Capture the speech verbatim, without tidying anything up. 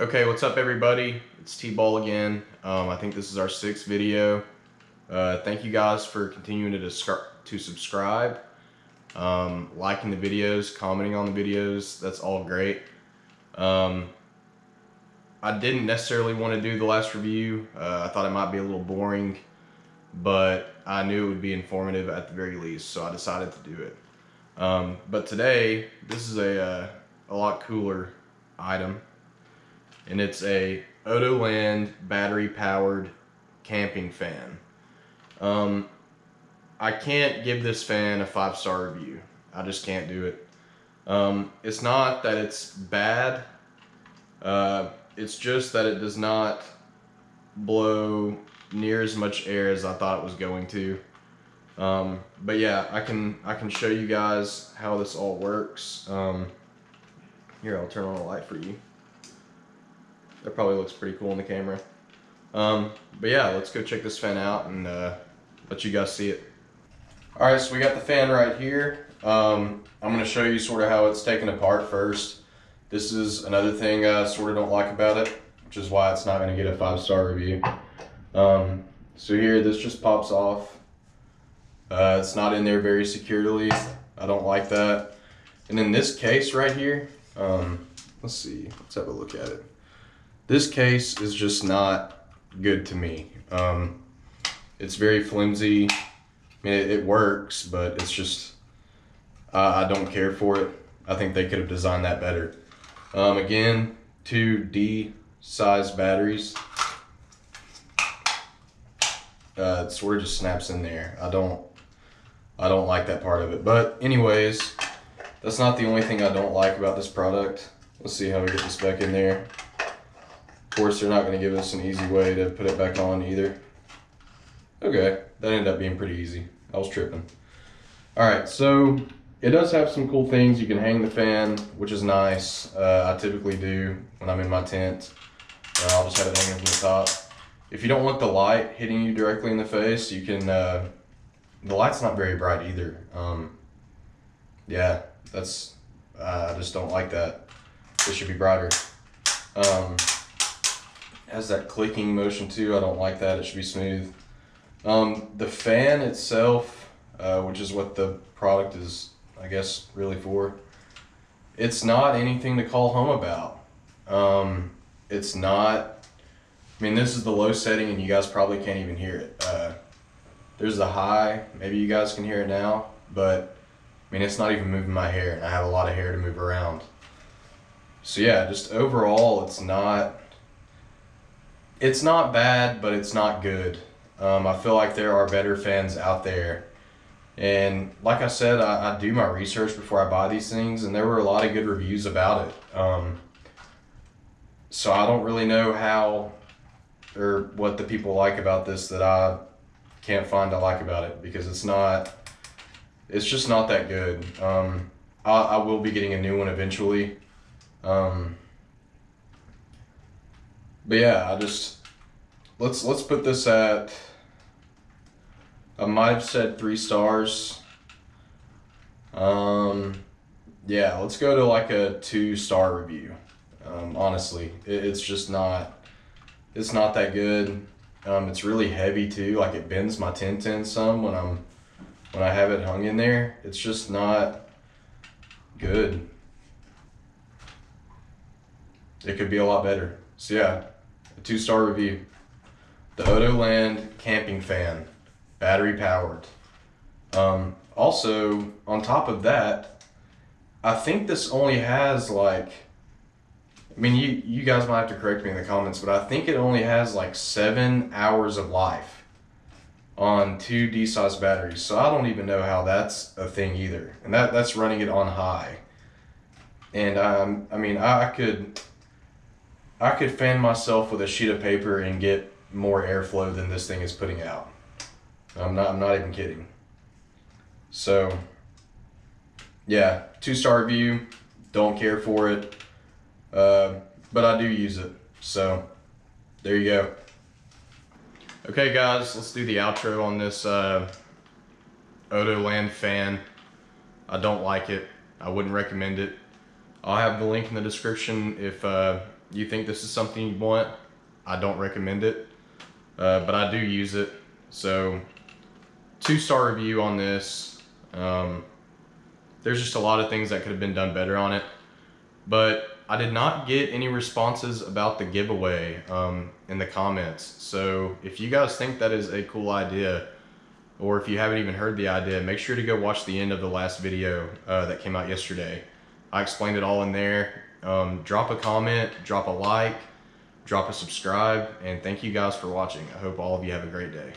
Okay, what's up everybody? It's T Ball again. Um, I think this is our sixth video. Uh, thank you guys for continuing to, to subscribe, um, liking the videos, commenting on the videos. That's all great. Um, I didn't necessarily want to do the last review. Uh, I thought it might be a little boring, but I knew it would be informative at the very least, so I decided to do it. Um, but today, this is a, uh, a lot cooler item. And it's a Odoland battery powered camping fan. Um, I can't give this fan a five star review. I just can't do it. Um, it's not that it's bad. Uh, it's just that it does not blow near as much air as I thought it was going to. Um, but yeah, I can I can show you guys how this all works. Um, here, I'll turn on a light for you. That probably looks pretty cool on the camera. Um, but yeah, let's go check this fan out and uh, let you guys see it. All right, so we got the fan right here. Um, I'm gonna show you sort of how it's taken apart first. This is another thing I sort of don't like about it, which is why it's not gonna get a five-star review. Um, so here, this just pops off. Uh, it's not in there very securely. I don't like that. And then this case right here, um, let's see, let's have a look at it. This case is just not good to me. Um, it's very flimsy. I mean, it, it works, but it's just, uh, I don't care for it. I think they could have designed that better. Um, again, two D size batteries. Uh, it sort of just snaps in there. I don't, I don't like that part of it. But anyways, that's not the only thing I don't like about this product. Let's see how we get this back in there. Of course, they're not going to give us an easy way to put it back on either. Okay, that ended up being pretty easy. I was tripping. All right, so it does have some cool things. You can hang the fan, which is nice. Uh, I typically do when I'm in my tent. Uh, I'll just have it hanging from the top. If you don't want the light hitting you directly in the face, you can... Uh, the light's not very bright either. Um, yeah, that's... Uh, I just don't like that. It should be brighter. Um... has that clicking motion too. I don't like that. It should be smooth. Um, the fan itself, uh, which is what the product is, I guess, really for, it's not anything to call home about. Um, it's not, I mean, this is the low setting and you guys probably can't even hear it. Uh, there's the high, maybe you guys can hear it now, but I mean, it's not even moving my hair and I have a lot of hair to move around. So yeah, just overall, it's not, It's not bad, but it's not good. Um, I feel like there are better fans out there. And like I said, I, I do my research before I buy these things, and there were a lot of good reviews about it. Um, so I don't really know how or what the people like about this that I can't find I like about it, because it's not, it's just not that good. Um, I, I will be getting a new one eventually. Um, But yeah, I just, let's let's put this at, I might have said three stars. Um, yeah, let's go to like a two star review. Um, honestly, it, it's just not, it's not that good. Um, it's really heavy too. Like it bends my tent in some when I'm, when I have it hung in there. It's just not good. It could be a lot better. So yeah, a two-star review. The Odoland camping fan, battery powered. Um, also, on top of that, I think this only has like, I mean, you, you guys might have to correct me in the comments, but I think it only has like seven hours of life on two D-size batteries. So I don't even know how that's a thing either. And that, that's running it on high. And um, I mean, I, I could... I could fan myself with a sheet of paper and get more airflow than this thing is putting out. I'm not, I'm not even kidding. So yeah, two-star review, don't care for it, uh, but I do use it. So there you go. Okay guys, let's do the outro on this uh, Odoland fan. I don't like it. I wouldn't recommend it. I'll have the link in the description if, uh, you think this is something you want, I don't recommend it, uh, but I do use it. So two-star review on this. Um, there's just a lot of things that could have been done better on it, but I did not get any responses about the giveaway um, in the comments. So if you guys think that is a cool idea, or if you haven't even heard the idea, make sure to go watch the end of the last video uh, that came out yesterday. I explained it all in there. Um, drop a comment, drop a like, drop a subscribe, and thank you guys for watching. I hope all of you have a great day.